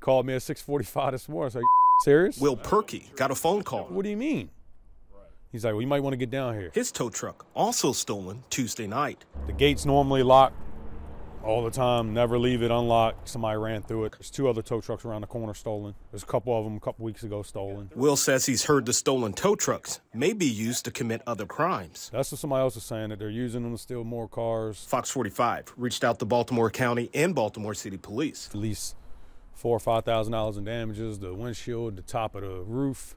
called me at 6:45 this morning. I was like, "You serious?" Will Perky got a phone call. What do you mean? He's like, well, you might want to get down here. His tow truck also stolen Tuesday night. The gate's normally locked all the time, never leave it unlocked. Somebody ran through it. There's two other tow trucks around the corner stolen. There's a couple of them a couple weeks ago stolen. Will says he's heard the stolen tow trucks may be used to commit other crimes. That's what somebody else is saying, that they're using them to steal more cars. Fox 45 reached out to Baltimore County and Baltimore City Police. At least $4,000 or $5,000 in damages, the windshield, the top of the roof.